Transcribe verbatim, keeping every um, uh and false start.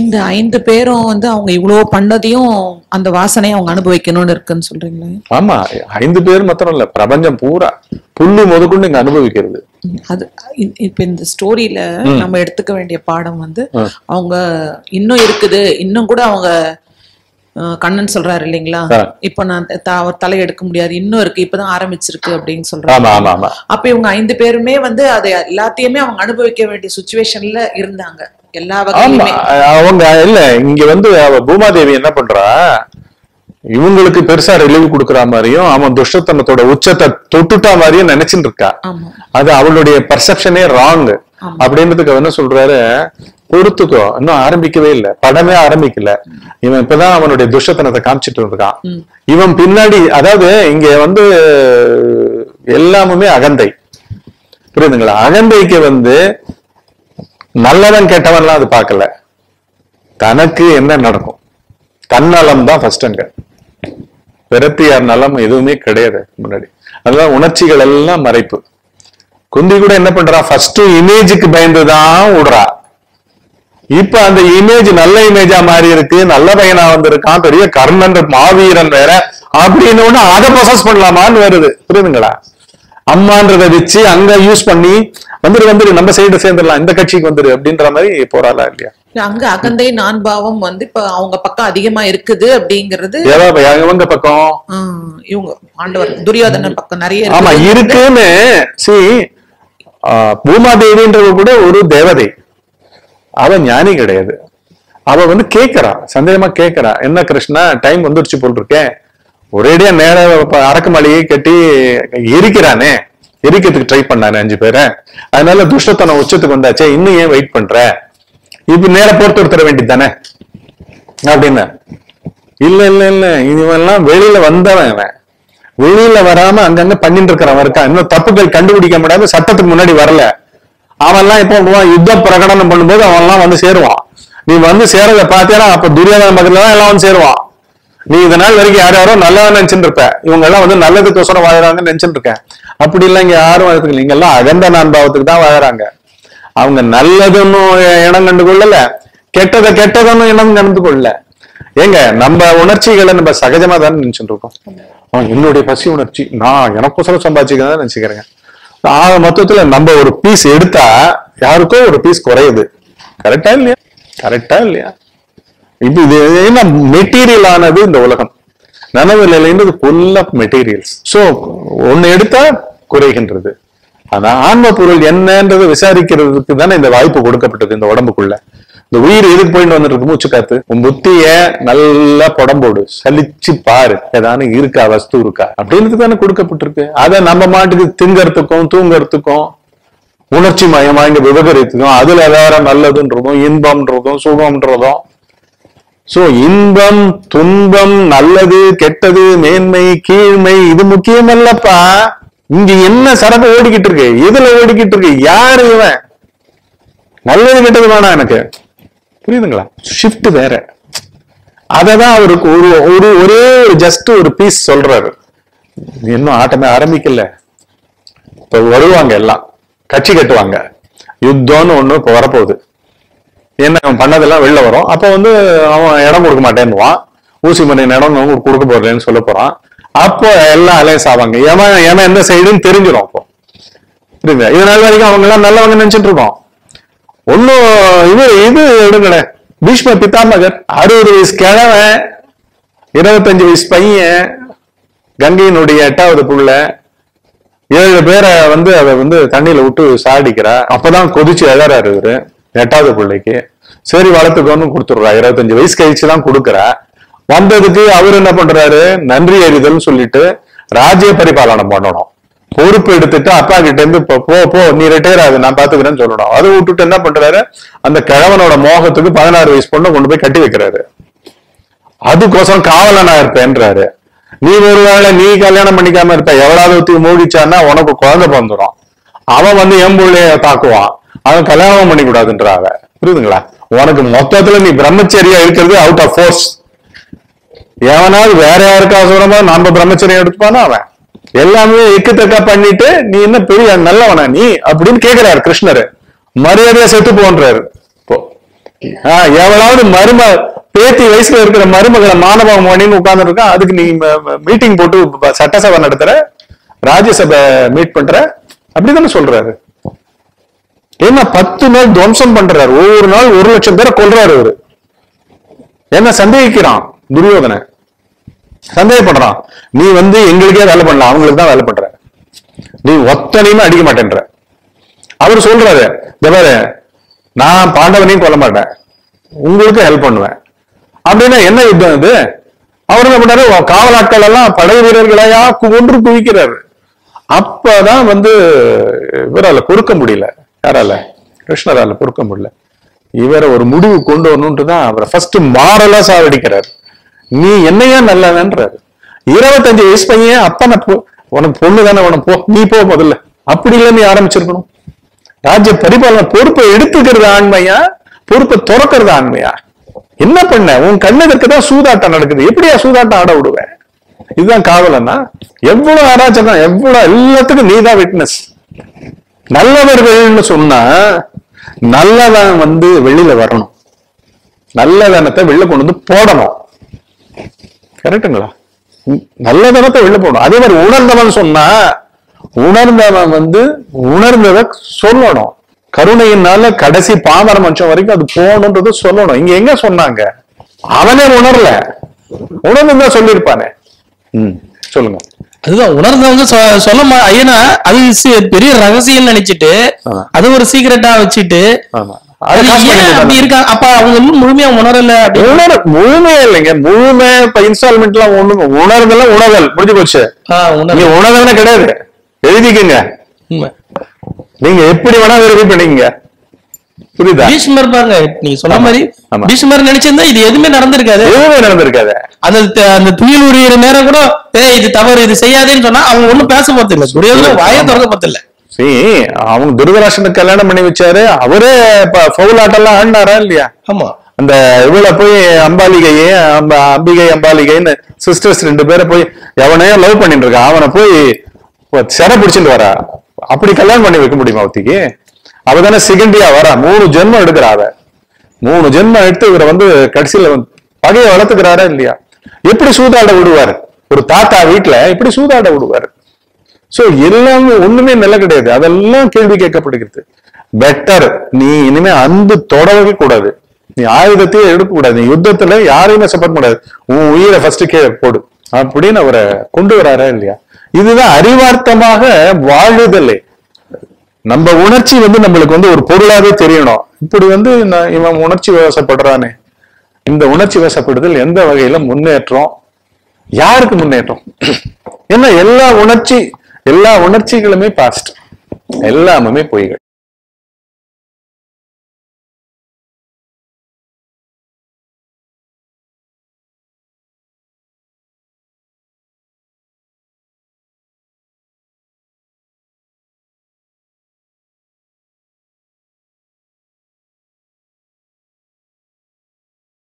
இந்த ஐந்து பேரும் வந்து அவங்க இவ்வளவு பண்ணதையும் அந்த வாசனையை அவங்க அனுபவிக்கணும்னு இருக்குன்னு சொல்றீங்களா? ஆமா, ஐந்து பேர் மட்டும் இல்ல, பிரபஞ்சம் பூரா புல்லு முதற்கொண்டு இங்க அனுபவிக்கிறது. அது இப்ப இந்த ஸ்டோரியில நம்ம எடுத்துக்க வேண்டிய பாடம் வந்து அவங்க இன்னும் இருக்குது, இன்னும் கூட அவங்க கண்ணன் சொல்றாரு இல்லைங்களா, இப்ப நான் தலை எடுக்க முடியாது, இன்னும் இருக்கு, இப்பதான் ஆரம்பிச்சிருக்கு அப்படின்னு சொல்றாங்க. அப்ப இவங்க ஐந்து பேருமே வந்து அதை எல்லாத்தையுமே அவங்க அனுபவிக்க வேண்டிய சுச்சுவேஷன்ல இருந்தாங்க. எல்லா வகையுமே அவங்க இல்ல இங்க வந்து பூமாதேவி என்ன பண்றா, இவங்களுக்கு பெருசா ரிலீவ் கொடுக்குற மாதிரியும் அவன் துஷ்டத்தனத்தோட உச்சத்தை தொட்டுட்டா மாதிரியும் நினைச்சுட்டு இருக்கா. அது அவளுடைய பர்செப்ஷனே ராங் அப்படின்றதுக்கு என்ன சொல்றாரு, பொறுத்துக்கோ, இன்னும் ஆரம்பிக்கவே இல்லை, படமே ஆரம்பிக்கல, இவன் இப்பதான் அவனுடைய துஷ்டத்தனத்தை காமிச்சிட்டு இருக்கான், இவன் பின்னாடி. அதாவது இங்க வந்து எல்லாமுமே அகந்தை, புரியுதுங்களா? அகந்தைக்கு வந்து நல்லவன் கெட்டவன்லாம் அது பார்க்கல, தனக்கு என்ன நடக்கும், தன்னலம் தான் ஃபர்ஸ்ட் அங்க, விரத்தியார் நலம் எதுவுமே கிடையாது முன்னாடி. அதெல்லாம் உணர்ச்சிகள் எல்லாம் மறைப்பு. குந்தி கூட என்ன பண்றா, ஃபர்ஸ்ட் இமேஜுக்கு பயந்துதான் விடுறா. இப்ப அந்த இமேஜ் நல்ல இமேஜா மாறி இருக்கு, நல்ல பையனா வந்திருக்கான், பெரிய கர்ணன் மாவீரன் வேற அப்படின்னு ஒண்ணு அதை ப்ரொசஸ் பண்ணலாமான்னு வருது, புரியுதுங்களா? அம்மான்றதை வச்சு அங்க யூஸ் பண்ணி வந்துரு வந்துரு நம்ம சைடு சேர்ந்துடலாம், இந்த கட்சிக்கு வந்துரு அப்படின்ற மாதிரி போறாளா இல்லையா? அங்க அகந்தை நான் பாவம் வந்து இப்ப அவங்க பக்கம் அதிகமா இருக்குது அப்படிங்கிறது, இவங்க பக்கம் இவங்க ஆண்டவர் துரியோதனன் பக்கம் நிறைய ஆமா இருக்குன்னு. சி பூமாதேவின்றவ கூட ஒரு தேவதை, அவ ஞானி கிடையாது, அவ வந்து கேட்கறா, சந்தேகமா கேட்கறா, என்ன கிருஷ்ணா டைம் வந்துருச்சு போல் இருக்கேன், ஒரேடியா நேர அரக்கமலையை கட்டி எரிக்கிறானே, எரிக்கிறதுக்கு ட்ரை பண்ணானே அஞ்சு பேரை, அதனால துஷ்டத்தனம் உச்சத்துக்கு வந்தாச்சே, இன்னும் ஏன் வெயிட் பண்ற, இப்ப நேர போட்டு கொடுத்துட வேண்டியது தானே அப்படின்னா, இல்ல இல்ல இல்ல இவெல்லாம் வெளியில வந்தவன், வெளியில வராம அங்கங்க பண்ணிட்டு இருக்கிறவன் இருக்கான், இன்னும் தப்புகள் கண்டுபிடிக்க முடியாது, சட்டத்துக்கு முன்னாடி வரல, அவன்லாம் இப்போ யுத்த பிரகடனம் பண்ணும்போது அவன்லாம் வந்து சேருவான், நீ வந்து சேரத பாத்தியா, அப்ப துரியோதன பக்கத்துல தான் எல்லாம் வந்து சேருவான், நீ இதனால் வரைக்கும் யார் யாரோ நல்லதா நினைச்சுட்டு இருப்ப, இவங்க எல்லாம் வந்து நல்லதுக்கோசரம் வாழறாங்கன்னு நினைச்சுட்டு இருக்கேன், அப்படி இல்லை இங்க யாரும் வாழ்த்துக்கல, இங்க எல்லாம் அகந்த நான்பாவத்துக்கு தான் வாழறாங்க. அவங்க நல்லதுன்னு இடம் கண்டு கொள்ளல, கெட்டதை கெட்டதுன்னு இடம் கண்டு கொள்ளல. ஏங்க நம்ம உணர்ச்சிகளை நம்ம சகஜமா தானே நினைச்சுட்டு இருக்கோம், அவன் என்னுடைய பசி உணர்ச்சி, நான் எனக்கோசரம் சம்பாதிச்சுக்க தான் நினைச்சுக்கிறேன். ஆக மொத்தத்துல நம்ம ஒரு பீஸ் எடுத்தா யாருக்கோ ஒரு பீஸ் குறையுது, கரெக்டா இல்லையா? கரெக்டா இல்லையா? இப்ப இது என்ன மெட்டீரியல் ஆனது இந்த உலகம், நனவு நிலைன்றது ஃபுல் ஆஃப் மெட்டீரியல்ஸ். சோ ஒன்னு எடுத்தா குறைகின்றது, ஆனா ஆன்ம பொருள் என்னன்றதை விசாரிக்கிறதுக்கு தானே இந்த வாய்ப்பு கொடுக்கப்பட்டது. இந்த உடம்புக்குள்ள இந்த உயிர் எதுக்கு போயிட்டு வந்துட்டு இருக்கு, மூச்சு காத்து, உன் புத்திய நல்லா புடம்போடு சலிச்சு பாரு, ஏதானு இருக்கா வஸ்து இருக்கா அப்படின்றது தானே கொடுக்கப்பட்டிருக்கு. அதை நம்ம மாட்டுக்கு திங்கறதுக்கும் தூங்கறதுக்கும் உணர்ச்சி மயமா இங்க விவகரித்துக்கும், அதுல வேற நல்லதுன்றதும் இன்பம்ன்றதும் சுகம்ன்றதும். சோ இன்பம் துன்பம் நல்லது கெட்டது மேன்மை கீழ்மை இது முக்கியமல்லப்பா, இங்க என்ன சரக்கு ஓடிக்கிட்டு இருக்கு, எதுல ஓடிக்கிட்டு இருக்கு, யாரு இவன், நல்லது கெட்டது வேணா எனக்கு, புரியுதுங்களா? ஷிஃப்ட் வேற. அததான் அவருக்கு ஒரு ஒரு ஒரே ஒரு ஜஸ்ட் ஒரு பீஸ் சொல்றாரு, இன்னும் ஆட்டமே ஆரம்பிக்கல, இப்ப வருவாங்க எல்லாம் கட்சி கட்டுவாங்க, யுத்தம்னு ஒண்ணு இப்ப வரப்போகுது, என்ன அவன் பண்ணதெல்லாம் வெளில வரும், அப்ப வந்து அவன் இடம் கொடுக்க மாட்டேன்னுவான், ஊசி மண்ணின் இடம் கொடுக்க போறேன்னு சொல்ல போறான், அப்போ எல்லாம் அலையன்ஸ் ஆவாங்க, ஏமா ஏமா எந்த சைடுன்னு தெரிஞ்சிடும். அப்போ புரியுங்க, இதனால வரைக்கும் அவங்க எல்லாம் நல்லவங்க நினைச்சிட்டு இருக்கோம். ஒன்னும் இது இது எடுங்கட பீஷ்ம பிதாமகர், அறுபது வயசு கிழவன், இருபத்தஞ்சு வயசு பையன், கங்கையினுடைய எட்டாவது புள்ள, ஏழு பேரை வந்து அதை வந்து தண்ணியில விட்டு சாடிக்கிறா, அப்பதான் கொதிச்சு எழறாரு இவரு எட்டாவது பிள்ளைக்கு, சரி வளர்த்துக்கோன்னு கொடுத்துடுறா, இருபத்தஞ்சு வயசு கழிச்சுதான் கொடுக்குறா. வந்ததுக்கு அவரு என்ன பண்றாரு, நன்றி அறிதல் சொல்லிட்டு ராஜ்ய பரிபாலனம் பண்ணணும், பொறுப்பு எடுத்துட்டு அப்பா கிட்ட இருந்து போ போ நீ ரிட்டையர் ஆகுது நான் பாத்துக்கிறேன்னு சொல்லணும். அதை விட்டுட்டு என்ன பண்றாரு, அந்த கிழவனோட மோகத்துக்கு பதினாறு வயசு பொண்ணை கொண்டு போய் கட்டி வைக்கிறாரு, அதுக்கோசரம் காவலனா இருப்பேன்றாரு, நீ ஒருவேளை நீ கல்யாணம் பண்ணிக்காம இருப்ப, எவ்வளவு மூடிச்சான்னா உனக்கு குழந்தை பிறந்துடும், அவன் வந்து எம்புள்ளைய தாக்குவான், அவன் கல்யாணம் பண்ணி கூடாதுன்றாங்க, புரியுதுங்களா? உனக்கு மொத்தத்துல நீ பிரம்மச்சரியா இருக்கிறது அவுட் ஆஃப் ஃபோர்ஸ், எவனாவது வேற யாருக்காக சொல்றமா நம்ம பிரம்மச்சரியம் எடுத்துப்பானா, அவன் எல்லாமே எக்குத்தக்கா பண்ணிட்டு நீ என்ன பெரிய நல்லவனா நீ அப்படின்னு கேக்குறாரு கிருஷ்ணரு, மரியாதையா செத்து போன்றாரு. இப்போ எவ்வளவு மரும பேத்தி வயசுல இருக்கிற மருமகளை மாணவ மணின்னு உட்கார்ந்து இருக்கா, அதுக்கு நீ மீட்டிங் போட்டு சட்டசபை நடத்துற, ராஜ்யசபை மீட் பண்ற, அப்படிதானே சொல்றாரு. ஏன்னா பத்து நாள் துவம்சம் பண்றாரு, ஒவ்வொரு நாள் ஒரு லட்சம் பேரை கொல்றாரு அவரு. என்ன சந்தேகிக்கிறான் துரியோதனை, சந்தேகப்படுறான். நீ வந்து எங்களுக்கே வேலை பண்ணலாம், அவங்களுக்கு தான் வேலை பண்ற, நீ ஒத்தனையுமே அடிக்க மாட்டேன்ற. அவரு சொல்றாரு, தவறு நான் பாண்டவனையும் கொல்ல மாட்டேன், உங்களுக்கு ஹெல்ப் பண்ணுவேன். அப்படின்னா என்ன யுத்தம் இது? அவரு என்ன பண்றாரு, காவலாட்கள் எல்லாம் படை வீரர்களையா ஒன்று குவிக்கிறாரு. அப்பதான் வந்து இவரால பொறுக்க முடியல, யாரால கிருஷ்ணரால பொறுக்க முடியல, இவரை ஒரு முடிவு கொண்டு வரணும்ன்ட்டுதான் அவரை ஃபர்ஸ்ட் மாரலா சாவடிக்கிறார். நீ என்னையா நல்லவன்றாரு, இருபத்தஞ்சு வயசு பையன், அப்ப நான் உனக்கு பொண்ணு தானே, உனக்கு போ, நீ போ முதல்ல, அப்படி இல்லை நீ ஆரம்பிச்சிருக்கணும். ராஜ்ய பரிபாலனை பொறுப்பை எடுத்துக்கிறது ஆண்மையா, பொறுப்பை துறக்கிறது ஆண்மையா? என்ன பண்ண? உன் கண்ணதற்குதான் சூதாட்டம் நடக்குது, எப்படியா சூதாட்டம் ஆட விடுவேன்? இதுதான் காவலன்னா. எவ்வளவு அராஜகம், எவ்வளவு, எல்லாத்துக்கும் நீதான் விட்னஸ். நல்லவர்கள்னு சொன்னா நல்லவன் வந்து வெளியில வரணும், நல்லதனத்தை வெளில கொண்டு வந்து போடணும், கரெக்டுங்களா? நல்லதனத்தை வெளில போடணும். அதே மாதிரி உணர்ந்தவன் சொன்னா உணர்ந்தவன் வந்து உணர்ந்ததை சொல்லணும், கருணையினால கடைசி பாமர மனுஷன் வரைக்கும் அது போகணும்ன்றது சொல்லணும். இங்க எங்க சொன்னாங்க? அவனே உணரல, உணர்ந்து தான் சொல்லியிருப்பானே. ம், சொல்லுங்க. அதுதான் உணர்ந்தவங்க சொல்ல, ஏன்னா அது பெரிய ரகசியம் நினைச்சிட்டு அது ஒரு சீக்கிரட்டா வச்சுட்டு அப்படி இருக்காங்க. அப்ப அவங்க முழுமையா உணரல, உணர முழுமையா இல்லைங்க, முழுமையா. இப்ப இன்ஸ்டால்மெண்ட் எல்லாம் ஒண்ணு, உணர்ந்தெல்லாம் உணவல் முடிஞ்சு போச்சு, உணவல்னா கிடையாது. எழுதிக்கங்க, நீங்க எப்படி வேணா வெரிஃபை பண்ணிக்கங்க, புரியுதா? பீஷ்மர் பாருங்க, நீங்க சொன்ன மாதிரி பீஷ்மர் நினைச்சிருந்தா இது எதுவுமே நடந்திருக்காது, எதுவுமே நடந்திருக்காது. அந்த அந்த துயில் உரிய நேரம் கூட இது தவறு, இது செய்யாதேன்னு சொன்னா அவங்க ஒண்ணும் பேச போறது இல்ல, துரியோதன வாயை திறக்க போறது இல்ல. சரி, அவங்க துருதராஷனுக்கு கல்யாணம் பண்ணி வச்சாரு, அவரே பவுல் ஆட்டெல்லாம் ஆடினாரா இல்லையா? ஆமா, அந்த இவள போய் அம்பாலிகையே, அம்ப அம்பிகை அம்பாலிகைன்னு சிஸ்டர்ஸ் ரெண்டு பேரை போய் எவனையோ லவ் பண்ணிட்டு இருக்கான், அவனை போய் செரை பிடிச்சிட்டு வரா. அப்படி கல்யாணம் பண்ணி வைக்க முடியுமா அவத்திக்கு? அவதானே செகண்டியா வரா, மூணு ஜென்மம் எடுக்கிறா, அவ மூணு ஜென்மம் எடுத்து இவரை வந்து கடைசியில பகையை வளர்த்துக்கிறாரா இல்லையா? எப்படி சூதாட விடுவாரு ஒரு தாத்தா வீட்டுல? எப்படி சூதாட விடுவாரு? சோ எல்லாமே ஒண்ணுமே நல்ல கிடையாது, அதெல்லாம் கேள்வி கேட்கப்படுகிறது. பெட்டர், நீ இனிமே அன்பு தொடவே கூடாது, நீ ஆயுதத்தையே எடுக்கக்கூடாது, நீ யுத்தத்துல யாரையுமே சப்போர்ட் பண்ணாது, உன் உயிரை ஃபர்ஸ்ட் கீழே போடு அப்படின்னு அவரை கொண்டு வராரா இல்லையா? இதுதான் அறிவார்த்தமாக வாழுதலே. நம்ம உணர்ச்சி வந்து நம்மளுக்கு வந்து ஒரு பொருளாவே தெரியணும். இப்படி வந்து இவன் உணர்ச்சி வசப்படுறானே, இந்த உணர்ச்சி வசப்படுதல் எந்த வகையில முன்னேற்றம், யாருக்கு முன்னேற்றம்? ஏன்னா எல்லா உணர்ச்சி எல்லா உணர்ச்சிகளுமே பாஸ்ட், எல்லாமே பொய்கள்.